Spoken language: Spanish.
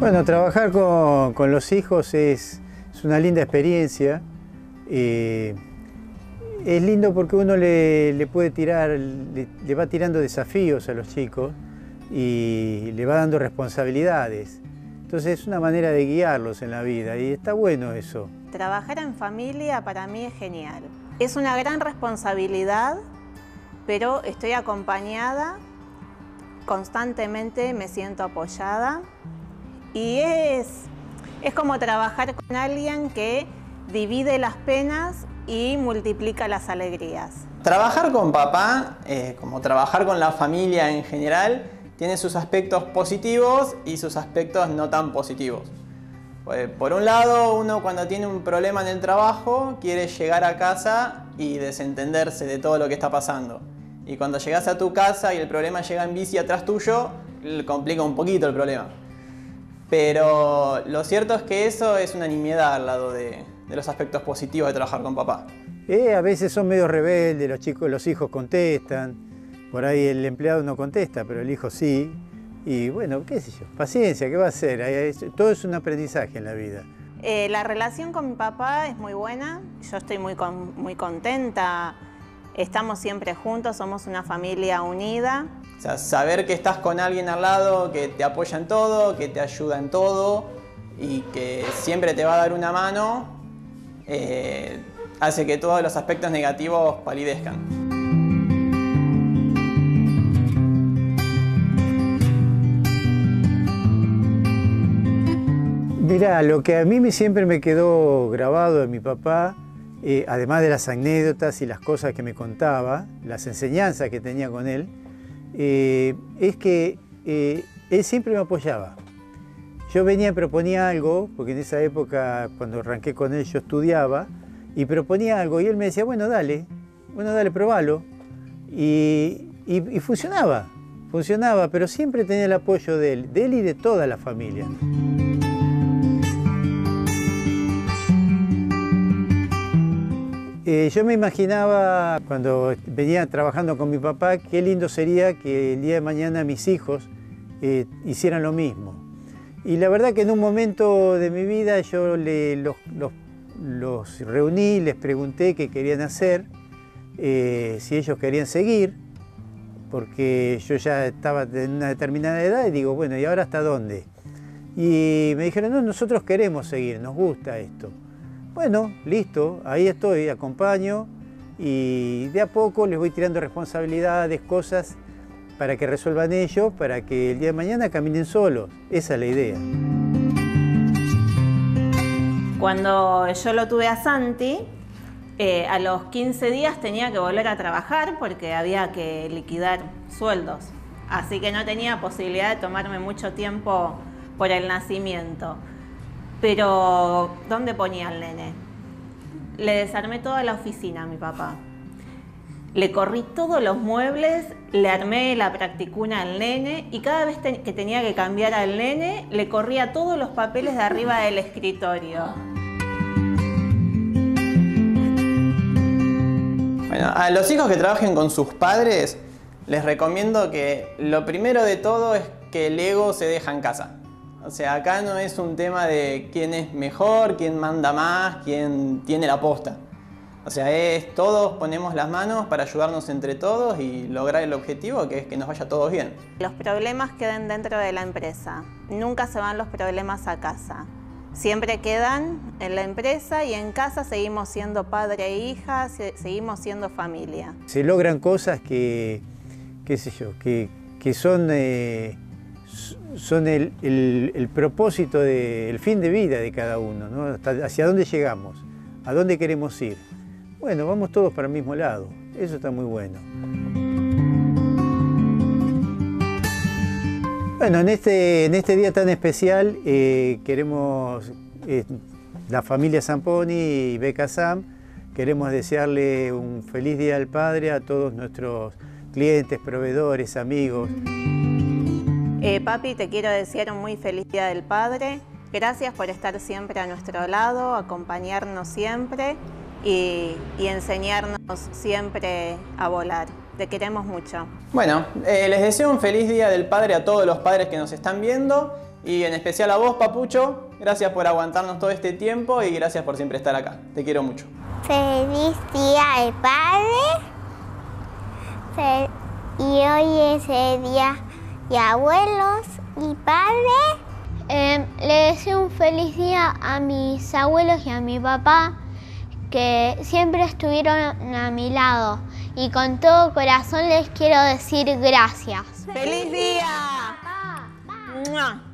Bueno, trabajar con los hijos es una linda experiencia. Es lindo porque uno le va tirando desafíos a los chicos y le va dando responsabilidades. Entonces es una manera de guiarlos en la vida y está bueno eso. Trabajar en familia para mí es genial. Es una gran responsabilidad, pero estoy acompañada, constantemente me siento apoyada y es como trabajar con alguien que divide las penas y multiplica las alegrías. Trabajar con papá, como trabajar con la familia en general, tiene sus aspectos positivos y sus aspectos no tan positivos. Por un lado, uno cuando tiene un problema en el trabajo quiere llegar a casa y desentenderse de todo lo que está pasando. Y cuando llegas a tu casa y el problema llega en bici atrás tuyo, complica un poquito el problema. Pero lo cierto es que eso es una nimiedad al lado de los aspectos positivos de trabajar con papá. A veces son medio rebeldes, los hijos contestan, por ahí el empleado no contesta, pero el hijo sí. Y bueno, qué sé yo, paciencia, ¿qué va a hacer? Todo es un aprendizaje en la vida. La relación con mi papá es muy buena, yo estoy muy contenta, estamos siempre juntos, somos una familia unida. O sea, saber que estás con alguien al lado, que te apoya en todo, que te ayuda en todo y que siempre te va a dar una mano, hace que todos los aspectos negativos palidezcan. Mirá, lo que a mí siempre me quedó grabado de mi papá, además de las anécdotas y las cosas que me contaba, las enseñanzas que tenía con él, es que él siempre me apoyaba. Yo venía y proponía algo, porque en esa época, cuando arranqué con él, yo estudiaba, y proponía algo, y él me decía, bueno, dale, probalo. Y funcionaba, pero siempre tenía el apoyo de él y de toda la familia. Yo me imaginaba, cuando venía trabajando con mi papá, qué lindo sería que el día de mañana mis hijos hicieran lo mismo. Y la verdad que en un momento de mi vida yo los reuní, les pregunté qué querían hacer, si ellos querían seguir, porque yo ya estaba en una determinada edad y digo, bueno, ¿y ahora hasta dónde? Y me dijeron, no, nosotros queremos seguir, nos gusta esto. Bueno, listo, ahí estoy, acompaño y de a poco les voy tirando responsabilidades, cosas, para que resuelvan ellos, para que el día de mañana caminen solos. Esa es la idea. Cuando yo lo tuve a Santi, a los 15 días tenía que volver a trabajar porque había que liquidar sueldos. Así que no tenía posibilidad de tomarme mucho tiempo por el nacimiento. Pero, ¿dónde ponía al nene? Le desarmé toda la oficina a mi papá. Le corrí todos los muebles, le armé la practicuna al nene y cada vez que tenía que cambiar al nene, le corría todos los papeles de arriba del escritorio. Bueno, a los hijos que trabajen con sus padres, les recomiendo que lo primero de todo es que el ego se deja en casa. O sea, acá no es un tema de quién es mejor, quién manda más, quién tiene la posta. O sea, es todos ponemos las manos para ayudarnos entre todos y lograr el objetivo, que es que nos vaya todos bien. Los problemas queden dentro de la empresa. Nunca se van los problemas a casa. Siempre quedan en la empresa y en casa seguimos siendo padre e hija, seguimos siendo familia. Se logran cosas que, qué sé yo, que son el propósito, el fin de vida de cada uno, ¿no? Hacia dónde llegamos, a dónde queremos ir. Bueno, vamos todos para el mismo lado. Eso está muy bueno. Bueno, en este día tan especial queremos, la familia Zamponi y Beca Sam, queremos desearle un feliz Día al Padre a todos nuestros clientes, proveedores, amigos. Papi, te quiero desear un muy feliz Día del Padre. Gracias por estar siempre a nuestro lado, acompañarnos siempre. Y enseñarnos siempre a volar. Te queremos mucho. Bueno, les deseo un feliz Día del Padre a todos los padres que nos están viendo y en especial a vos, Papucho. Gracias por aguantarnos todo este tiempo y gracias por siempre estar acá. Te quiero mucho. Feliz Día del Padre. Y hoy es el Día de Abuelos y Padres. Le deseo un feliz día a mis abuelos y a mi papá, que siempre estuvieron a mi lado. Y con todo corazón les quiero decir gracias. ¡Feliz día! ¡Papá!